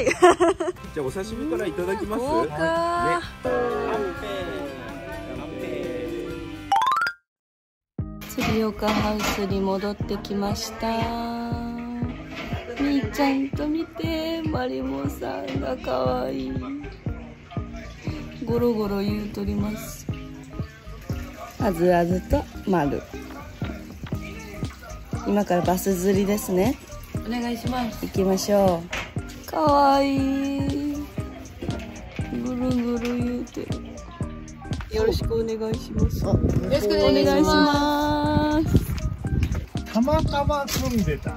はい。じゃあお刺身からいただきます。豪華。ね。釣岡ハウスに戻ってきました。みーちゃんと見て、マリモさんが可愛い。ゴロゴロ言うとります。あずあずと丸。今からバス釣りですね。お願いします。行きましょう。かわいい。ぐるぐる言うて。よろしくお願いします。よろしくお願いします。たまたま飛んでた。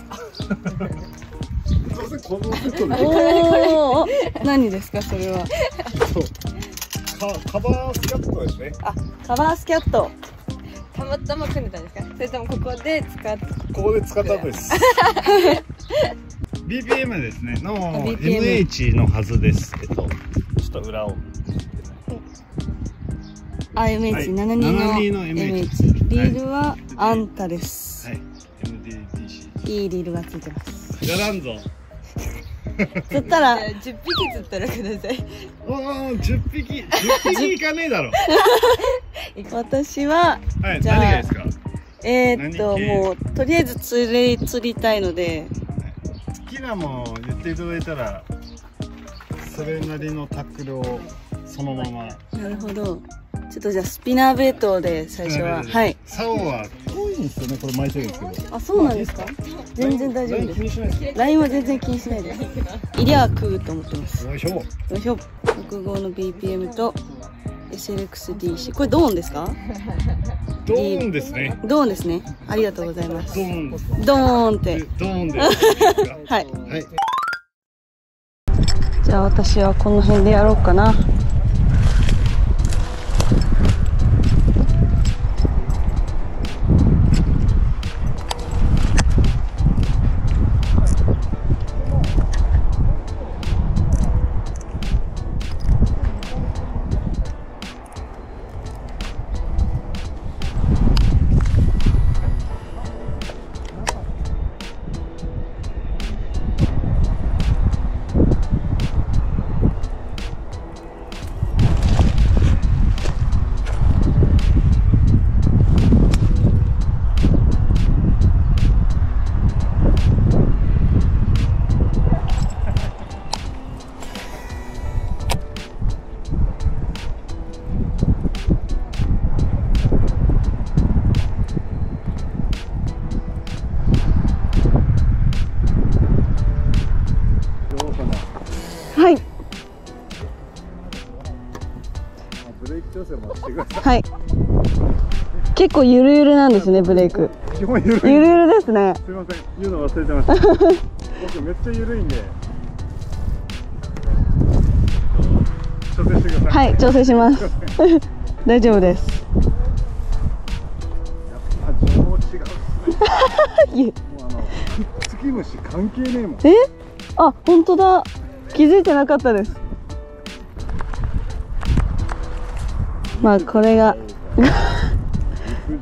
この音で。おお。何ですかそれは。カバースキャットですね。あ、カバースキャット。たまたま組んでたんですか。それともここで使ったんです。BPM ですね。の MH のはずですけど、ちょっと裏を。MH 72の MH。リールはアンタです。はい。MDTC。いいリールがついてます。やらんぞ。釣ったら10匹釣ったらください。おお10匹いかねえだろ。私はじゃあ何がですか。もうとりあえず釣りたいので、好きなもの言っていただいたらそれなりのタックルをそのまま。なるほど。ちょっとじゃあスピナーベイトで最初ははい。竿は遠いんですよね。これ巻いてるんですけど。あ、そうなんですか。全然大丈夫です。ラインは全然気にしないで。いりゃ食うと思ってます。よいしょ。よいしょ。65の BPM と SLX-DC。これドーンですか？ドーンですね。ドーンですね。ありがとうございます。ドーン。ドーンって。ドーンです。はい。はい。じゃあ私はこの辺でやろうかな。はい。結構ゆるゆるなんですね、ブレーク。基本ゆるゆるですね。すみません、言うの忘れてました。僕めっちゃゆるいんで。調整してください。はい、調整します。大丈夫です。やっぱ情報違うっすね。もうツキムシ関係ねえもん。え？あ、本当だ。気づいてなかったです。まあこれが陸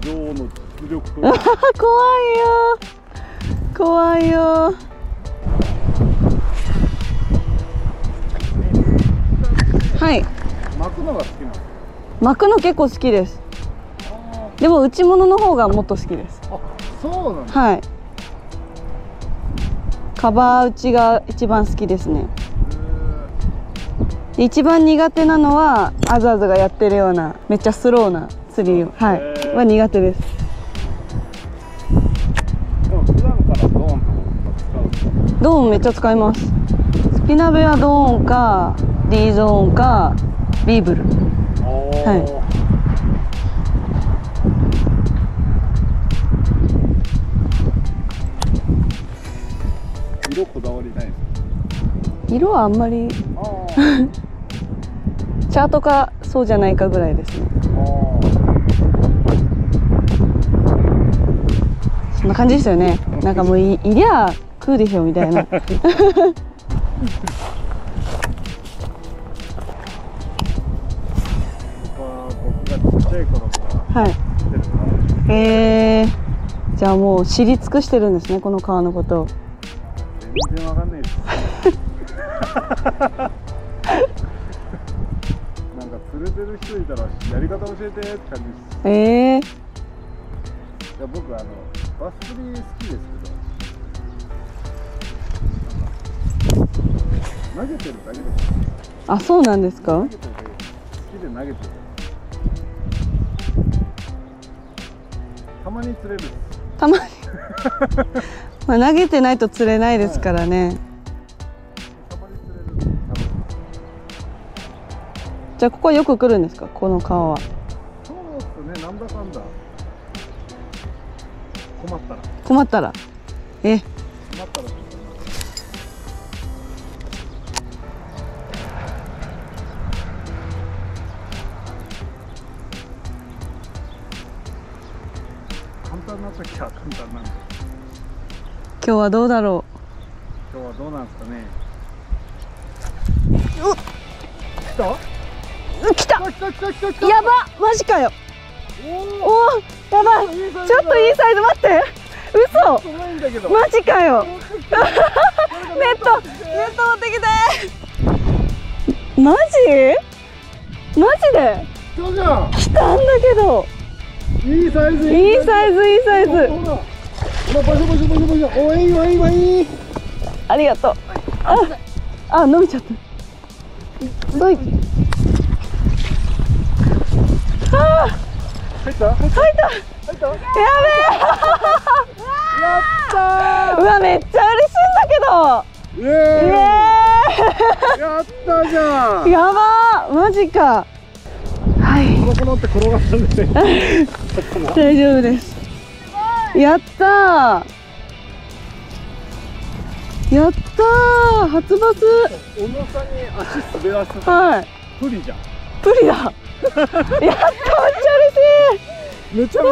上の実力と。怖いよ怖いよ。はい、巻くのが好きなの。巻くの結構好きです。でも内物の方がもっと好きです。あ、そうなんですか。はい、カバー打ちが一番好きですね。一番苦手なのはあずあずがやってるようなめっちゃスローな釣りを、はい、は苦手です。でも普段からドーンとか使うんですか？ドーンめっちゃ使います。スピナベはドーンか D ゾーンかビーブル。はい、色こだわりないですか？色はあんまりチャートかそうじゃないかぐらいですね。そんな感じですよね。なんかもう いりゃ食うでしょみたいな。はい。じゃあもう知り尽くしてるんですね、この川のこと。全然わかんないです。なんか釣れてる人いたらやり方教えてって感じです。いや僕バス釣り好きですけど、投げてるだけです。あ、そうなんですか。投げてるだけです。好きで投げてる。たまに釣れる。たまに。まあ投げてないと釣れないですからね。はい、じゃあここはよく来るんですか、この川は。そうですね、なんだかんだ困ったら簡単な時は簡単なんで。今日はどうだろう。今日はどうなんですかね。うっ、来た来た、やば、マジかよ。おお、やばい、ちょっといいサイズ、待って、嘘、マジかよ。ネット持ってきて。マジで来たんだけど。いいサイズ。ありがとう。あ、伸びちゃった。どい入った。やべえ。やったー。うわ、めっちゃ嬉しいんだけど。やったじゃん。やばー、マジか。はい。このって転がったんですよ。大丈夫です。やったー。やったー、初バス。小野さんに足滑らせた。はい。プリじゃん。プリだ。やった、めっちゃプ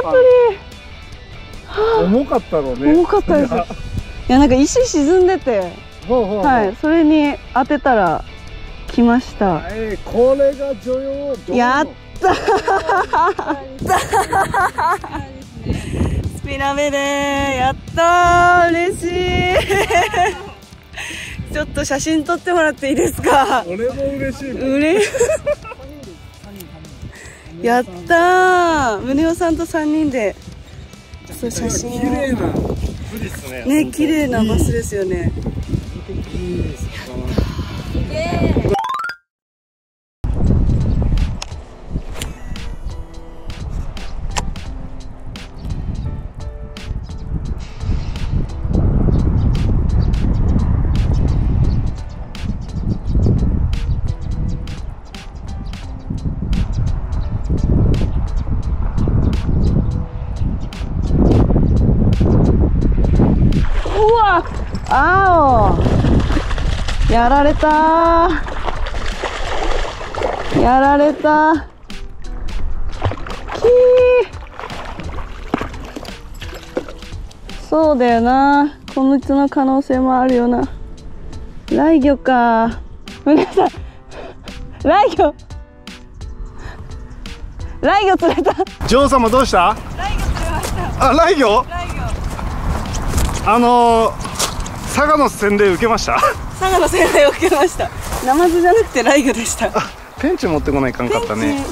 リ。重かったろうね。重かったです。いや、なんか石沈んでて、はい、それに当てたら来ました。これが女王。やったスピナベでやった、嬉しい。ちょっと写真撮ってもらっていいですか。俺も嬉しい。やったー、宗男さんと3人で。そう、写真。綺麗なプリスね。ね、綺麗なバスですよね。やられたー、やられたー。そうだよな、この人の可能性もあるよな。雷魚かー、皆さん、雷魚釣れた。ジョー様どうした。雷魚釣れました。あ、雷魚佐賀の洗礼受けました。佐賀の洗礼を受けました。ナマズじゃなくて雷魚でした。ペンチ持ってこないかんかったね。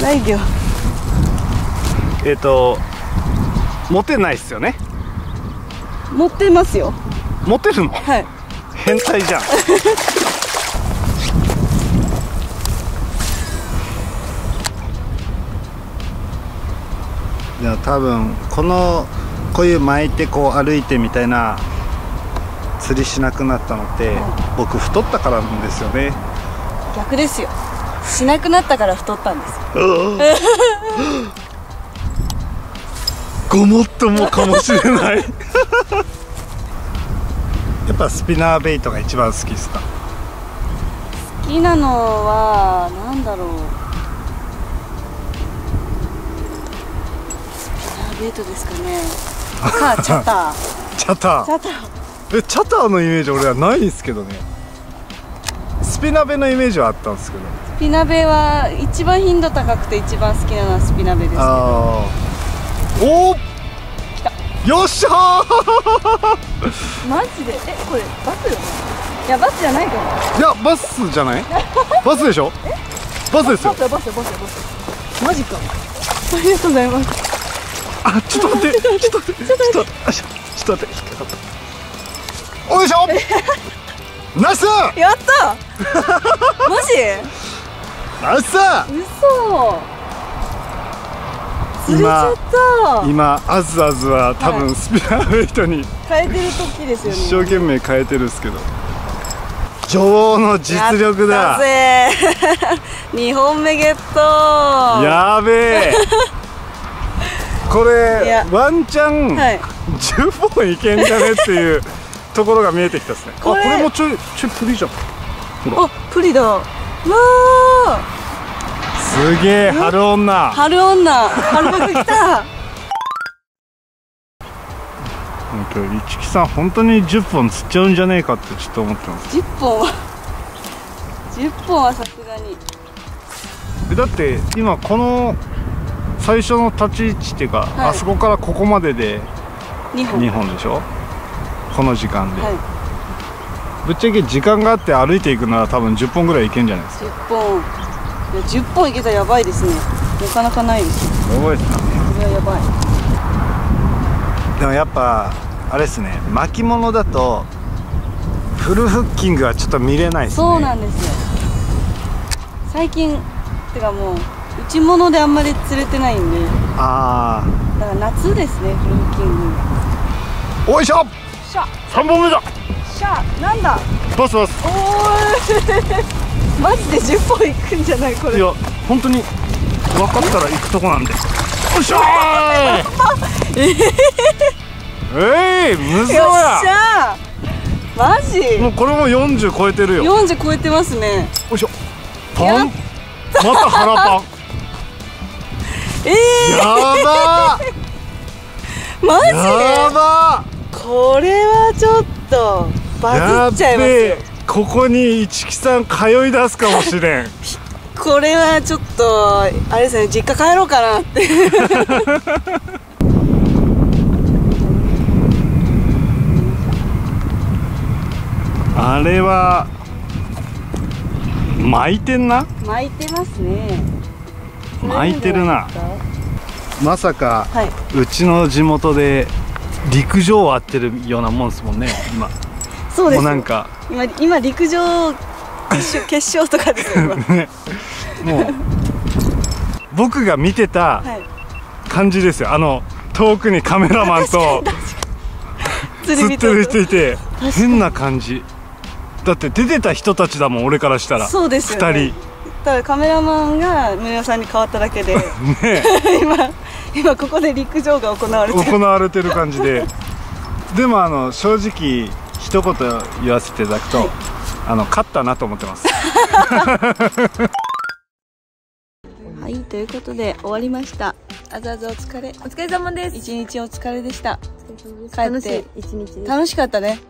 雷魚。持てないっすよね。持ってますよ。持てるの？はい。変態じゃん。じゃあ多分こういう巻いてこう歩いてみたいな。釣りしなくなったのって、僕太ったからなんですよね。逆ですよ。しなくなったから太ったんです。ごもっともかもしれない。やっぱスピナーベイトが一番好きですか。好きなのはなんだろう。スピナーベイトですかね。か、チャター。チャター。チャターのイメージ俺はないんですけどね。スピナベのイメージはあったんですけど。スピナベは一番頻度高くて一番好きなのはスピナベですけど。おお、来た、よっしゃー。マジで。え、これバスよね。いや、バスじゃないかも。いや、バスじゃない。バスでしょ。バスですよ。バス。マジか。ありがとうございます。あ、ちょっと待って、ちょっと待って、引っかかった。おいしょ。ナイス。やった。マジ。ナイス。嘘。今あずあずは多分スピナーウェイトに変えてる時ですよね。一生懸命変えてるんですけど、女王の実力だ。2本目ゲット。やべえ。これワンチャン10本いけんじゃねっていうところが見えてきたですね。あ、これもちょいプリじゃん。あ、プリだ。わあ、すげえ。春女来た。今日一木さん本当に10本釣っちゃうんじゃねえかってちょっと思ってます。10本はさすがに。だって今この最初の立ち位置っていうか、はい、あそこからここまでで2本でしょ、この時間で、はい、ぶっちゃけ時間があって歩いていくなら多分10本ぐらいいけんじゃないですか。10本、10本いけたらやばいですね。なかなかないです。やばいですね。いや、やばい。でもやっぱあれですね、巻物だとフルフッキングはちょっと見れないですね。そうなんですよ。最近てかもう内物であんまり釣れてないんで。ああ。だから夏ですね、フルフッキング。おいしょ。しゃ。3本目だ。しゃ、なんだ。バスバス。おー。マジで10本いくんじゃないこれ。いや、本当に分かったら行くとこなんで。おっしゃー。無双だ。マジ。もうこれも40超えてるよ。40超えてますね。おいしょ。パン。また腹パン。やばー。マジで。やばー。これはちょっとバズっちゃいますよ。ここに一木さん通い出すかもしれん。これはちょっとあれですね、実家帰ろうかなって。あれは巻いてんな。巻いてますね。巻いてるな。まさか、はい、うちの地元で陸上をやってるようなもんですもんね今。そうです。もうなんか今陸上決勝とかですよね。もう僕が見てた感じですよ。あの遠くにカメラマンと釣ってる人いて変な感じだって。出てた人たちだもん俺からしたら。そうですよね。2人ただカメラマンが宗男さんに変わっただけで今ここで陸上が行われてる感じで。でもあの正直一言言わせていただくと、はい、勝ったなと思ってます。はい、ということで終わりました。あずあずお疲れ様です。一日お疲れでした。帰って楽しかったね。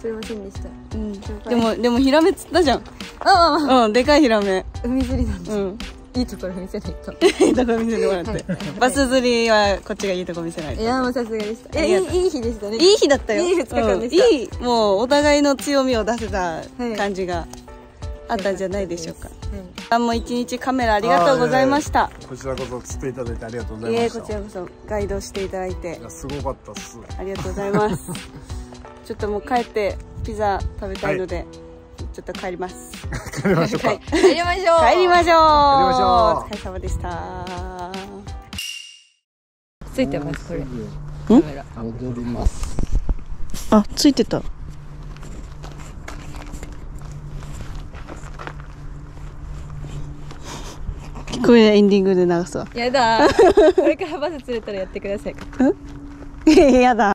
釣れませんでした。うん。でもヒラメ釣ったじゃん。うん、でかいヒラメ。海釣りなんです。うん。いいところ見せないと。いいところ見せてもらって。バス釣りはこっちがいいとこ見せないと。いや、もうさすがでした。いい日でしたね。いい日だったよ。いい2日間でした。いい、もうお互いの強みを出せた感じがあったんじゃないでしょうか。もう一日カメラありがとうございました。こちらこそ釣っていただいてありがとうございました。こちらこそガイドしていただいて。いや、すごかったっす。ありがとうございます。ちょっともう帰ってピザ食べたいので。ちょっと帰ります。帰りましょう。帰りましょう。お疲れ様でした。ついてますこれ。踊ります。あ、ついてた。これエンディングで流すわ。やだ。これからバス釣れたらやってください。やだ。